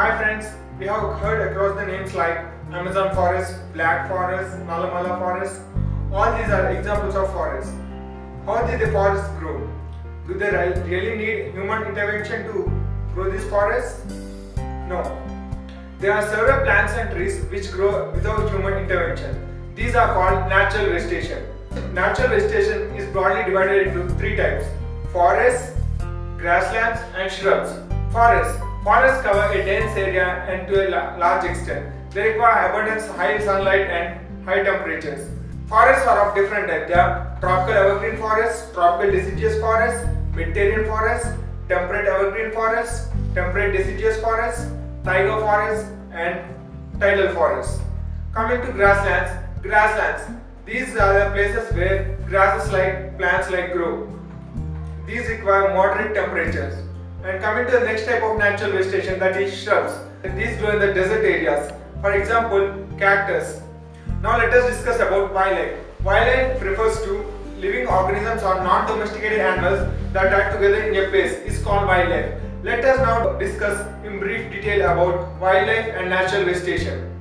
Hi friends, we have heard across the names like Amazon forest, black forest, Malamala forest. All these are examples of forests. How did the forests grow? Do they really need human intervention to grow these forests? No. There are several plants and trees which grow without human intervention. These are called natural vegetation. Natural vegetation is broadly divided into three types: forests, grasslands and shrubs. Forests cover a dense area and to a large extent. They require abundance, high sunlight and high temperatures. Forests are of different types. There are tropical evergreen forests, tropical deciduous forests, Mediterranean forests, temperate evergreen forests, temperate deciduous forests, Taiga forests and tidal forests. Coming to grasslands. These are the places where grasses like plants like grow. These require moderate temperatures. And coming to the next type of natural vegetation, that is shrubs. These grow in the desert areas. For example, cactus. Now let us discuss about wildlife. Wildlife refers to living organisms or non-domesticated animals that are together in a place is called wildlife. Let us now discuss in brief detail about wildlife and natural vegetation.